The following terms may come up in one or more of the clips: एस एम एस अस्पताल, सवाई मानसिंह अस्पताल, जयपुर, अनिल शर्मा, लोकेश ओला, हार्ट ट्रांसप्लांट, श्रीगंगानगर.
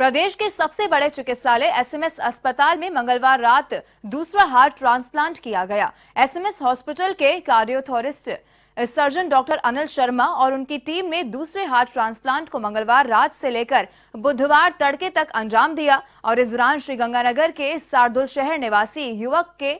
प्रदेश के सबसे बड़े चिकित्सालय SMS अस्पताल में मंगलवार रात दूसरा हार्ट ट्रांसप्लांट किया गया। SMS हॉस्पिटल के cardiothoracic surgeon doctor अनिल शर्मा और उनकी टीम ने दूसरे हार्ट ट्रांसप्लांट को मंगलवार रात से लेकर बुधवार तड़के तक अंजाम दिया और इस दौरान श्रीगंगानगर के सारदुल शहर निवासी युवक के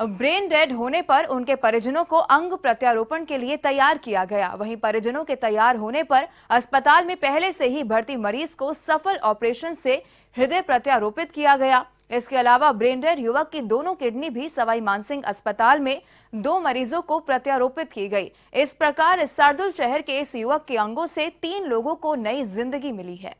ब्रेन डेड होने पर उनके परिजनों को अंग प्रत्यारोपण के लिए तैयार किया गया। वहीं परिजनों के तैयार होने पर अस्पताल में पहले से ही भर्ती मरीज को सफल ऑपरेशन से हृदय प्रत्यारोपित किया गया। इसके अलावा ब्रेन डेड युवक की दोनों किडनी भी सवाई मानसिंह अस्पताल में दो मरीजों को प्रत्यारोपित की गई। इस प्रकार सरदुल शहर के इस युवक के अंगों से 3 लोगों को नई जिंदगी मिली है।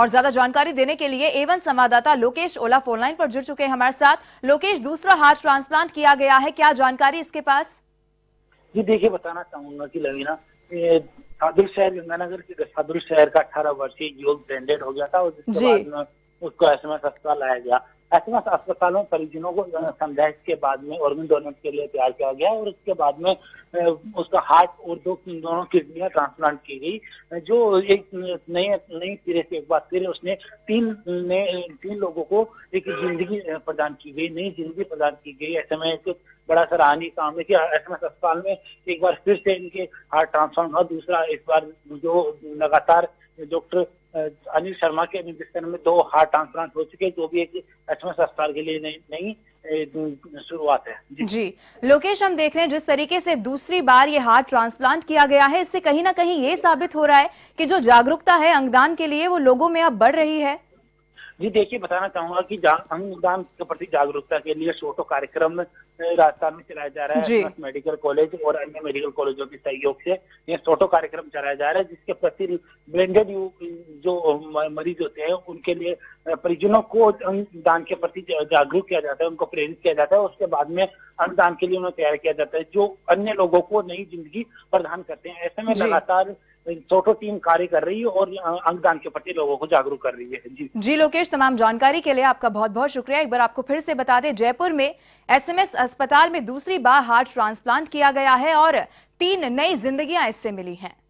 और ज्यादा जानकारी देने के लिए A1 संवाददाता लोकेश ओला फोनलाइन पर जुड़ चुके हैं हमारे साथ। लोकेश, दूसरा हार्ट ट्रांसप्लांट किया गया है, क्या जानकारी इसके पास? जी देखिए, बताना चाहूंगा कि लवीना सादुल शहर गंगानगर के सादुल शहर का 18 वर्षीय युवक ब्रेन डेड हो गया था और उसको SMS अस्पताल लाया गया। SMS अस्पताल में परिजनों को समझाइश के बाद में ऑर्गन डोनेट के लिए तैयार किया गया और उसके बाद में उसका हार्ट और दोनों किडनियां ट्रांसप्लांट की गई, जो एक नए सिरे से एक बार फिर उसने तीन लोगों को एक जिंदगी प्रदान की गई, नई जिंदगी प्रदान की गई। ऐसे में एक बड़ा सराहनीय काम है कि SMS अस्पताल में एक बार फिर से इनके हार्ट ट्रांसप्लांट हुआ। दूसरा इस बार जो लगातार डॉक्टर अनिल शर्मा के निर्देशन में 2 हार्ट ट्रांसप्लांट हो चुके हैं, जो भी एक SMS अस्पताल के लिए नई शुरुआत है। जी लोकेश, हम देख रहे हैं जिस तरीके से दूसरी बार ये हार्ट ट्रांसप्लांट किया गया है, इससे कहीं ना कहीं ये साबित हो रहा है कि जो जागरूकता है अंगदान के लिए वो लोगों में अब बढ़ रही है। जी देखिए, बताना चाहूंगा कि अंगदान के प्रति जागरूकता के लिए छोटो कार्यक्रम राजस्थान में चलाया जा रहा है। मेडिकल कॉलेज और अन्य मेडिकल कॉलेजों के सहयोग से यह छोटो कार्यक्रम चलाया जा रहा है, जिसके प्रति ब्लेंडेड जो मरीज होते हैं उनके लिए परिजनों को अंगदान के प्रति जागरूक किया जाता है, उनको प्रेरित किया जाता है, उसके बाद में अंगदान के लिए उन्हें तैयार किया जाता है, जो अन्य लोगों को नई जिंदगी प्रदान करते हैं। ऐसे में लगातार छोटो टीम कार्य कर रही है और अंगदान के प्रति लोगों को जागरूक कर रही है। जी लोकेश, तमाम जानकारी के लिए आपका बहुत बहुत शुक्रिया। एक बार आपको फिर से बता दें, जयपुर में SMS अस्पताल में दूसरी बार हार्ट ट्रांसप्लांट किया गया है और 3 नई जिंदगियां इससे मिली हैं।